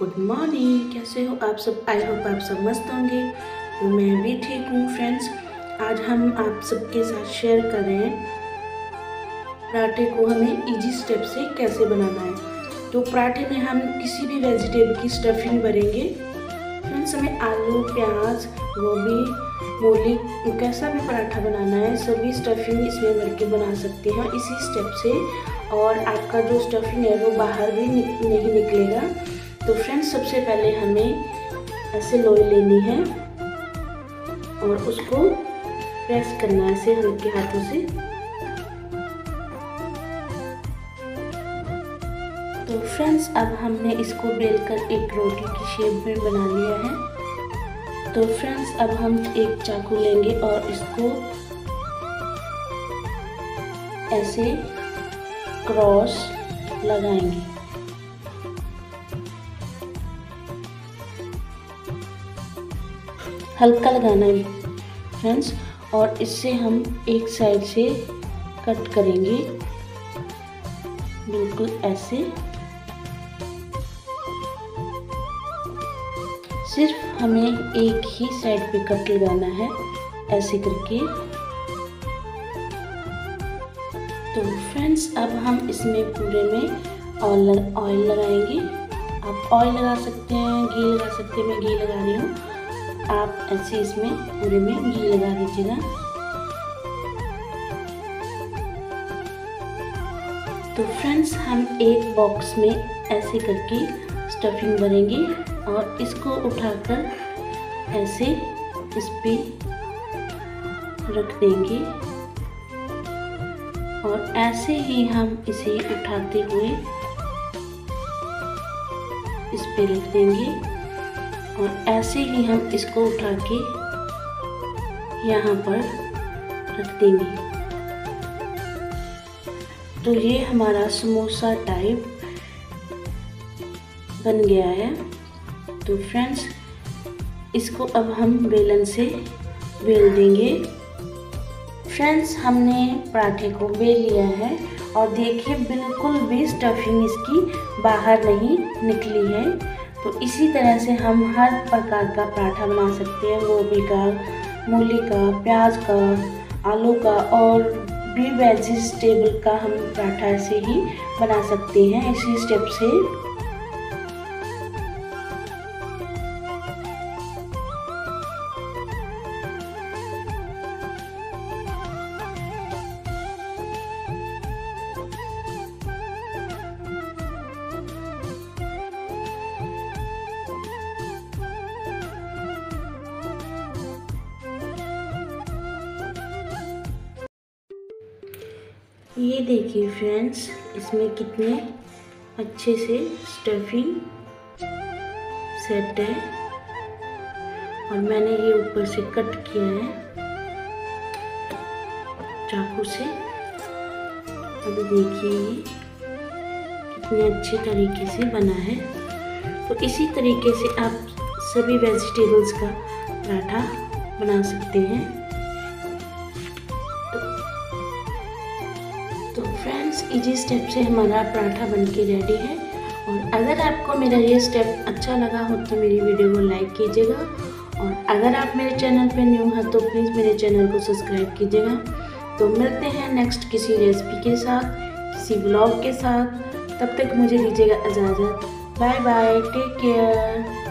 Good morning, कैसे हो आप सब। आई होप आप सब मस्त होंगे। मैं भी ठीक हूँ फ्रेंड्स। आज हम आप सबके साथ शेयर कर रहे हैं पराठे को हमें इजी स्टेप से कैसे बनाना है। तो पराठे में हम किसी भी वेजिटेबल की स्टफिंग भरेंगे फ्रेंड्स। हमें आलू, प्याज, गोभी, मूली, कैसा भी पराठा बनाना है सभी स्टफिंग इसमें भर के बना सकते हैं इसी स्टेप से, और आपका जो स्टफिंग है वो बाहर भी नहीं निकलेगा। तो फ्रेंड्स सबसे पहले हमें ऐसे लोई लेनी है और उसको प्रेस करना है ऐसे हल्के हाथों से। तो फ्रेंड्स अब हमने इसको बेलकर एक रोटी की शेप में बना लिया है। तो फ्रेंड्स अब हम एक चाकू लेंगे और इसको ऐसे क्रॉस लगाएंगे। हल्का लगाना है फ्रेंड्स, और इससे हम एक साइड से कट करेंगे बिल्कुल ऐसे। सिर्फ हमें एक ही साइड पे कट लगाना है ऐसे करके। तो फ्रेंड्स अब हम इसमें पूरे में ऑयल लगाएंगे। आप ऑयल लगा सकते हैं, घी लगा सकते हैं। मैं घी लगा रही हूँ, आप ऐसे इसमें पूरे में घी लगा दीजिएगा। तो फ्रेंड्स हम एक बॉक्स में ऐसे करके स्टफिंग भरेंगे और इसको उठाकर ऐसे इस पर रख देंगे, और ऐसे ही हम इसे उठाते हुए इस पर रख देंगे, और ऐसे ही हम इसको उठा के यहाँ पर रख देंगे। तो ये हमारा समोसा टाइप बन गया है। तो फ्रेंड्स इसको अब हम बेलन से बेल देंगे। फ्रेंड्स हमने पराठे को बेल लिया है, और देखिए बिल्कुल भी स्टफिंग इसकी बाहर नहीं निकली है। तो इसी तरह से हम हर प्रकार का पराठा बना सकते हैं, गोभी का, मूली का, प्याज का, आलू का, और भी वेजिटेबल का हम पराठा से ही बना सकते हैं इसी स्टेप से। ये देखिए फ्रेंड्स इसमें कितने अच्छे से स्टफिंग सेट है, और मैंने ये ऊपर से कट किया है चाकू से। अभी देखिए ये कितने अच्छे तरीके से बना है। तो इसी तरीके से आप सभी वेजिटेबल्स का पराठा बना सकते हैं। तो फ्रेंड्स इसी स्टेप से हमारा पराठा बनके रेडी है, और अगर आपको मेरा ये स्टेप अच्छा लगा हो तो मेरी वीडियो को लाइक कीजिएगा, और अगर आप मेरे चैनल पे न्यू हैं तो प्लीज़ मेरे चैनल को सब्सक्राइब कीजिएगा। तो मिलते हैं नेक्स्ट किसी रेसिपी के साथ, किसी ब्लॉग के साथ। तब तक मुझे दीजिएगा इजाज़त। Bye bye, take care.